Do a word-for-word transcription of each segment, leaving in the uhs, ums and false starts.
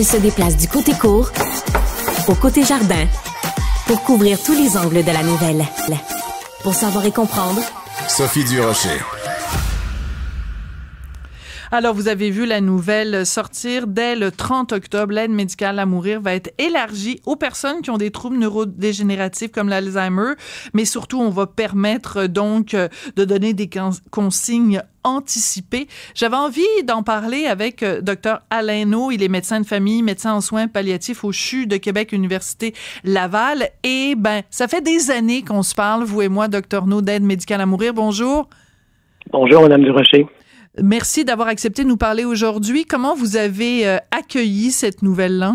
elle se déplace du côté court au côté jardin pour couvrir tous les angles de la nouvelle. Pour savoir et comprendre, Sophie Durocher. Alors, vous avez vu la nouvelle sortir. Dès le trente octobre, l'aide médicale à mourir va être élargie aux personnes qui ont des troubles neurodégénératifs comme l'Alzheimer. Mais surtout, on va permettre donc de donner des consignes anticipées. J'avais envie d'en parler avec Dr Alain Naud. Il est médecin de famille, médecin en soins palliatifs au C H U de Québec-Université Laval. Et ben, ça fait des années qu'on se parle, vous et moi, Dr Naud, d'aide médicale à mourir. Bonjour. Bonjour, Madame Durocher. Merci d'avoir accepté de nous parler aujourd'hui. Comment vous avez euh, accueilli cette nouvelle-là?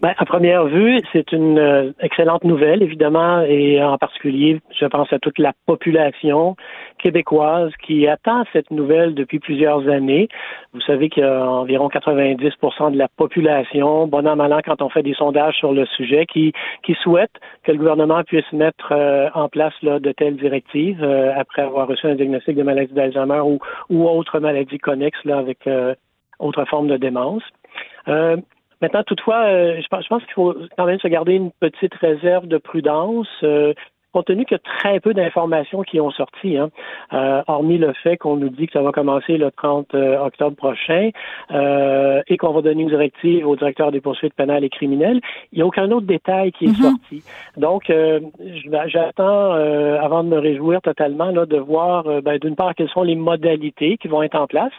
Ben, à première vue, c'est une euh, excellente nouvelle, évidemment, et en particulier, je pense à toute la population québécoise qui attend cette nouvelle depuis plusieurs années. Vous savez qu'il y a environ quatre-vingt-dix pour cent de la population, bon an, mal an, quand on fait des sondages sur le sujet, qui, qui souhaite que le gouvernement puisse mettre euh, en place là, de telles directives euh, après avoir reçu un diagnostic de maladie d'Alzheimer ou, ou autre maladie connexe là, avec euh, autre forme de démence. Euh, Maintenant, toutefois, euh, je pense, je pense qu'il faut quand même se garder une petite réserve de prudence, euh, compte tenu qu'il y a très peu d'informations qui ont sorti, hein, euh, hormis le fait qu'on nous dit que ça va commencer le trente octobre prochain euh, et qu'on va donner une directive au directeur des poursuites pénales et criminelles. Il n'y a aucun autre détail qui est mm-hmm. sorti. Donc, euh, j'attends, euh, avant de me réjouir totalement, là, de voir, euh, ben, d'une part, quelles sont les modalités qui vont être en place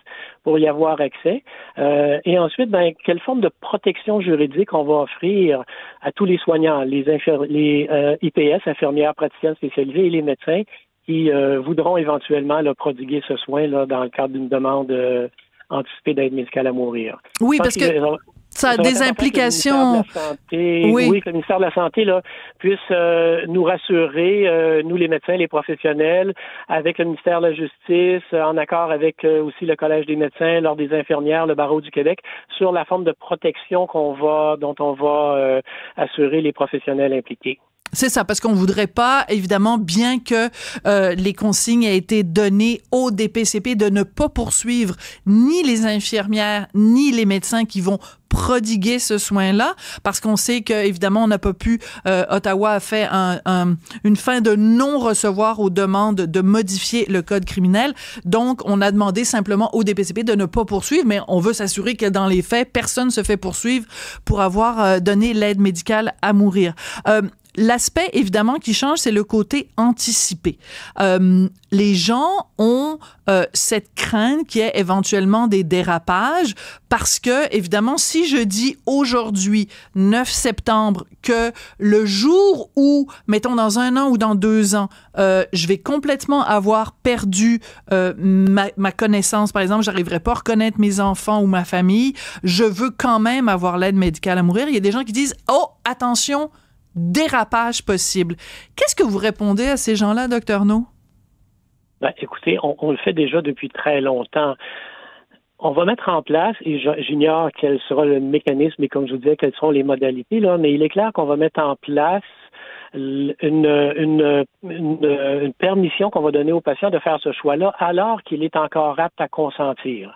pour y avoir accès, euh, et ensuite, ben, quelle forme de protection juridique on va offrir à tous les soignants, les, infir- les euh, I P S, infirmières, praticiens spécialisés et les médecins qui euh, voudront éventuellement là, prodiguer ce soin là, dans le cadre d'une demande euh, anticipée d'aide médicale à mourir. Oui, parce que ils ont, ça a des implications. Santé, oui. oui, que le ministère de la Santé là, puisse euh, nous rassurer, euh, nous les médecins, les professionnels, avec le ministère de la Justice, en accord avec euh, aussi le Collège des médecins, l'Ordre des infirmières, le Barreau du Québec, sur la forme de protection qu'on va, dont on va euh, assurer les professionnels impliqués. C'est ça, parce qu'on voudrait pas, évidemment, bien que euh, les consignes aient été données au D P C P de ne pas poursuivre ni les infirmières ni les médecins qui vont prodiguer ce soin-là, parce qu'on sait que évidemment on n'a pas pu. Euh, Ottawa a fait un, un, une fin de non-recevoir aux demandes de modifier le code criminel. Donc, on a demandé simplement au D P C P de ne pas poursuivre, mais on veut s'assurer que dans les faits, personne ne se fait poursuivre pour avoir euh, donné l'aide médicale à mourir. Euh, L'aspect, évidemment, qui change, c'est le côté anticipé. Euh, les gens ont euh, cette crainte qu'il y ait éventuellement des dérapages parce que, évidemment, si je dis aujourd'hui, neuf septembre, que le jour où, mettons dans un an ou dans deux ans, euh, je vais complètement avoir perdu euh, ma, ma connaissance, par exemple, j'arriverai pas à reconnaître mes enfants ou ma famille, je veux quand même avoir l'aide médicale à mourir. Il y a des gens qui disent « Oh, attention !» dérapage possible. Qu'est-ce que vous répondez à ces gens-là, Dr Naud? Ben, écoutez, on, on le fait déjà depuis très longtemps. On va mettre en place, et j'ignore quel sera le mécanisme et comme je vous disais, quelles seront les modalités, là, mais il est clair qu'on va mettre en place Une, une, une, une permission qu'on va donner aux patients de faire ce choix-là alors qu'il est encore apte à consentir.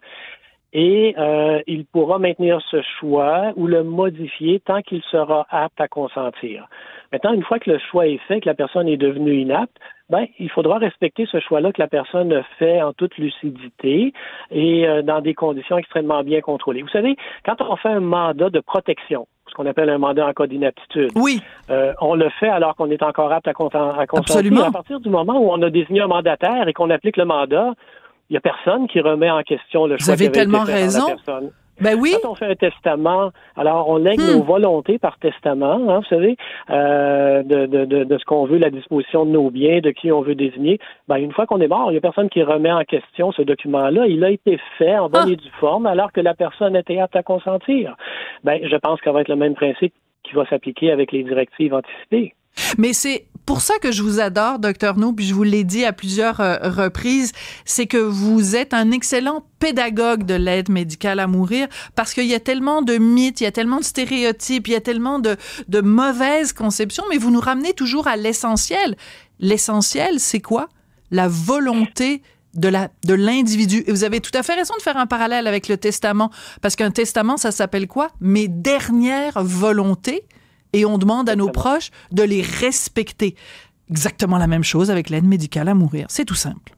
Et euh, il pourra maintenir ce choix ou le modifier tant qu'il sera apte à consentir. Maintenant, une fois que le choix est fait, que la personne est devenue inapte, ben, il faudra respecter ce choix-là que la personne fait en toute lucidité et euh, dans des conditions extrêmement bien contrôlées. Vous savez, quand on fait un mandat de protection, ce qu'on appelle un mandat en cas d'inaptitude. Oui. Euh, on le fait alors qu'on est encore apte à, consen- à consentir. Absolument. À partir du moment où on a désigné un mandataire et qu'on applique le mandat, il n'y a personne qui remet en question le choix de la personne. Vous avez tellement raison. Ben oui. Quand on fait un testament, alors on lègue hmm. nos volontés par testament, hein, vous savez, euh, de, de, de, de ce qu'on veut, la disposition de nos biens, de qui on veut désigner. Ben, une fois qu'on est mort, il n'y a personne qui remet en question ce document-là. Il a été fait en bonne ah. et due forme alors que la personne était apte à consentir. Ben, je pense que ça va être le même principe qui va s'appliquer avec les directives anticipées. Mais c'est pour ça que je vous adore, Dr Naud, puis je vous l'ai dit à plusieurs euh, reprises, c'est que vous êtes un excellent pédagogue de l'aide médicale à mourir parce qu'il y a tellement de mythes, il y a tellement de stéréotypes, il y a tellement de, de mauvaises conceptions, mais vous nous ramenez toujours à l'essentiel. L'essentiel, c'est quoi? La volonté de la de l'individu. Et vous avez tout à fait raison de faire un parallèle avec le testament, parce qu'un testament, ça s'appelle quoi? Mes dernières volontés, et on demande à nos proches de les respecter. Exactement la même chose avec l'aide médicale à mourir. C'est tout simple.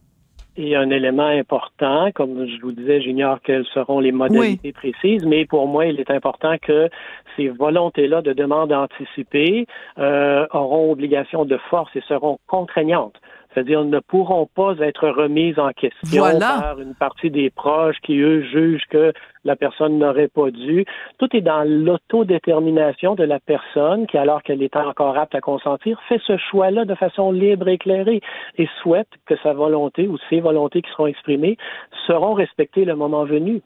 Et un élément important, comme je vous disais, j'ignore quelles seront les modalités oui. précises, mais pour moi, il est important que ces volontés-là de demande anticipée euh, auront obligation de force et seront contraignantes. C'est-à-dire, ne pourront pas être remises en question voilà. par une partie des proches qui, eux, jugent que la personne n'aurait pas dû. Tout est dans l'autodétermination de la personne qui, alors qu'elle est encore apte à consentir, fait ce choix-là de façon libre et éclairée et souhaite que sa volonté ou ses volontés qui seront exprimées seront respectées le moment venu.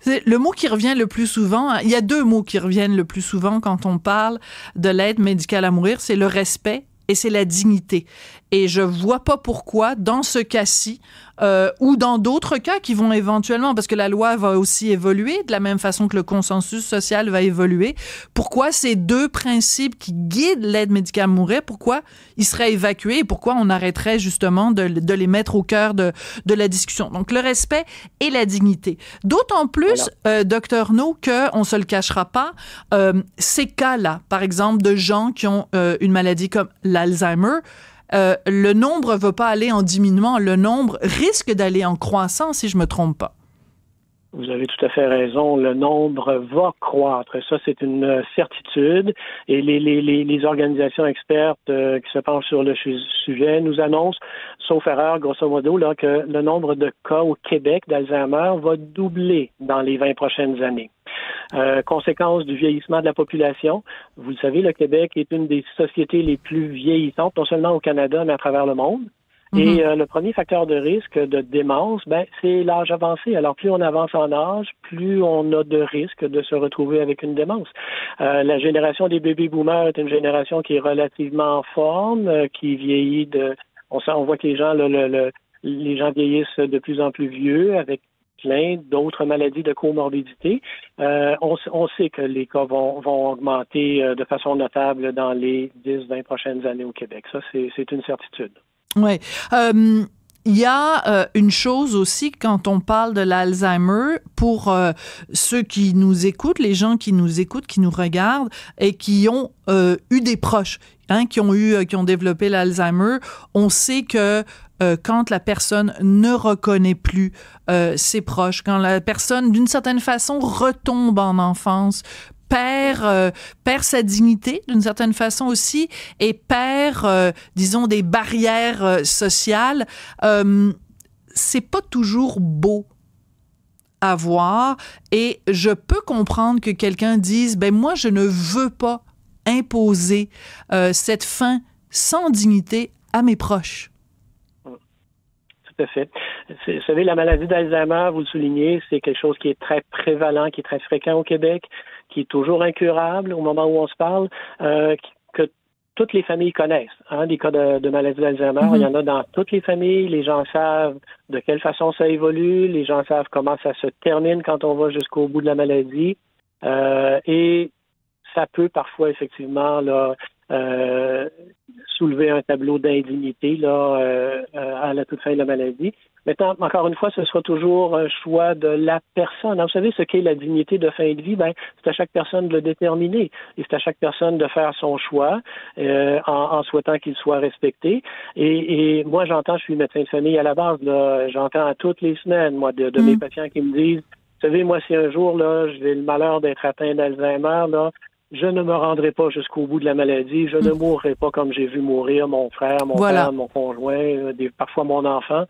C'est le mot qui revient le plus souvent. Il y a deux mots qui reviennent le plus souvent quand on parle de l'aide médicale à mourir. C'est le respect et c'est la dignité. Et je vois pas pourquoi, dans ce cas-ci, euh, ou dans d'autres cas qui vont éventuellement, parce que la loi va aussi évoluer, de la même façon que le consensus social va évoluer, pourquoi ces deux principes qui guident l'aide médicale à mourir, pourquoi ils seraient évacués et pourquoi on arrêterait justement de, de les mettre au cœur de, de la discussion. Donc, le respect et la dignité. D'autant plus, voilà. euh, Dr Naud, qu'on se le cachera pas, euh, ces cas-là, par exemple, de gens qui ont euh, une maladie comme l'Alzheimer, Euh, le nombre ne va pas aller en diminuant, le nombre risque d'aller en croissant, si je ne me trompe pas. Vous avez tout à fait raison. Le nombre va croître. Ça, c'est une certitude. Et les, les, les organisations expertes euh, qui se penchent sur le sujet nous annoncent, sauf erreur, grosso modo, là, que le nombre de cas au Québec d'Alzheimer va doubler dans les vingt prochaines années. Euh, conséquence du vieillissement de la population. Vous le savez, le Québec est une des sociétés les plus vieillissantes, non seulement au Canada, mais à travers le monde. Et euh, le premier facteur de risque de démence, ben, c'est l'âge avancé. Alors, plus on avance en âge, plus on a de risques de se retrouver avec une démence. Euh, la génération des baby-boomers est une génération qui est relativement en forme, euh, qui vieillit de... On, sent, on voit que les gens, le, le, le, les gens vieillissent de plus en plus vieux, avec plein d'autres maladies de comorbidité. Euh, on, on sait que les cas vont, vont augmenter de façon notable dans les dix à vingt prochaines années au Québec. Ça, c'est, c'est une certitude. Oui. Euh, il y a euh, une chose aussi quand on parle de l'Alzheimer, pour euh, ceux qui nous écoutent, les gens qui nous écoutent, qui nous regardent et qui ont euh, eu des proches, hein, qui ont eu, euh, qui ont développé l'Alzheimer. On sait que euh, quand la personne ne reconnaît plus euh, ses proches, quand la personne d'une certaine façon retombe en enfance, Perd, euh, perd sa dignité d'une certaine façon aussi et perd, euh, disons, des barrières euh, sociales. Euh, c'est pas toujours beau à voir et je peux comprendre que quelqu'un dise « ben moi, je ne veux pas imposer euh, cette fin sans dignité à mes proches ». Tout à fait. Vous savez, la maladie d'Alzheimer, vous le soulignez, c'est quelque chose qui est très prévalent, qui est très fréquent au Québec, qui est toujours incurable au moment où on se parle, euh, que toutes les familles connaissent. Hein, des cas de, de maladie d'Alzheimer, mm-hmm. il y en a dans toutes les familles. Les gens savent de quelle façon ça évolue. Les gens savent comment ça se termine quand on va jusqu'au bout de la maladie. Euh, et ça peut parfois, effectivement, là, euh, soulever un tableau d'indignité là, euh, à la toute fin de la maladie. Maintenant, encore une fois, ce sera toujours un choix de la personne. Alors, vous savez, ce qu'est la dignité de fin de vie, ben, c'est à chaque personne de le déterminer. Et c'est à chaque personne de faire son choix euh, en, en souhaitant qu'il soit respecté. Et, et moi, j'entends, je suis médecin de famille à la base, là, j'entends à toutes les semaines, moi, de, de mmh. mes patients qui me disent, vous savez, moi, si un jour, là, j'ai le malheur d'être atteint d'Alzheimer, là, je ne me rendrai pas jusqu'au bout de la maladie, je ne mourrai pas comme j'ai vu mourir mon frère, mon voilà. père, mon conjoint, des, parfois mon enfant.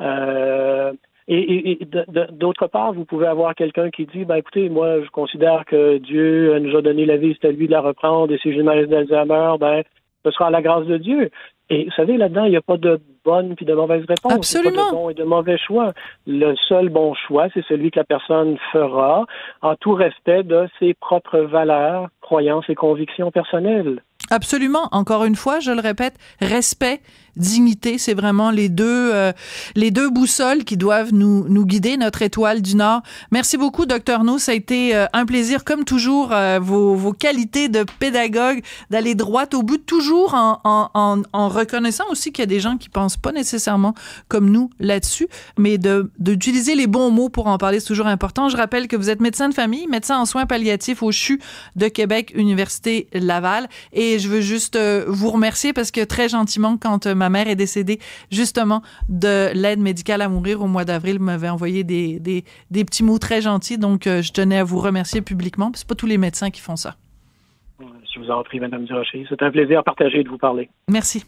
Euh, et et, et d'autre part, vous pouvez avoir quelqu'un qui dit, ben écoutez, moi je considère que Dieu nous a donné la vie, c'est à lui de la reprendre, et si j'ai une maladie d'Alzheimer, ben ce sera à la grâce de Dieu. Et vous savez, là-dedans, il n'y a pas de bonne puis de mauvaise réponse. Absolument. Il n'y a pas de bon et de mauvais choix. Le seul bon choix, c'est celui que la personne fera en tout respect de ses propres valeurs, croyances et convictions personnelles. Absolument. Encore une fois, je le répète, respect, dignité. C'est vraiment les deux, euh, les deux boussoles qui doivent nous, nous guider, notre étoile du Nord. Merci beaucoup, Dr Naud. Ça a été euh, un plaisir, comme toujours, euh, vos, vos qualités de pédagogue, d'aller droit au but, toujours en, en, en, en reconnaissant aussi qu'il y a des gens qui pensent pas nécessairement comme nous là-dessus, mais de, d'utiliser les bons mots pour en parler, c'est toujours important. Je rappelle que vous êtes médecin de famille, médecin en soins palliatifs au C H U de Québec-Université Laval, et je veux juste vous remercier parce que très gentiment, quand ma mère est décédée, justement, de l'aide médicale à mourir au mois d'avril, m'avait envoyé des, des, des petits mots très gentils, donc je tenais à vous remercier publiquement, c'est pas tous les médecins qui font ça. Je vous en prie, Mme Durocher. C'est un plaisir partagé de vous parler. Merci.